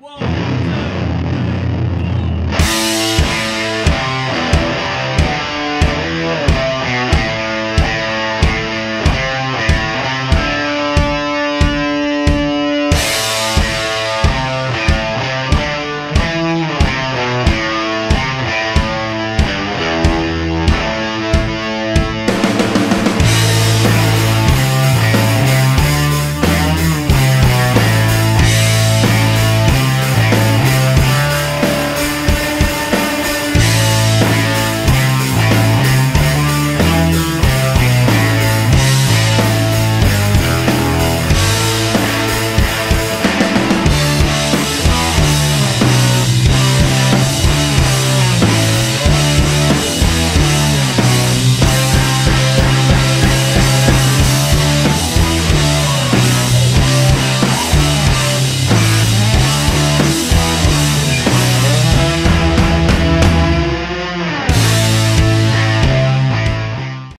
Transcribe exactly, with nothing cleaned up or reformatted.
Whoa!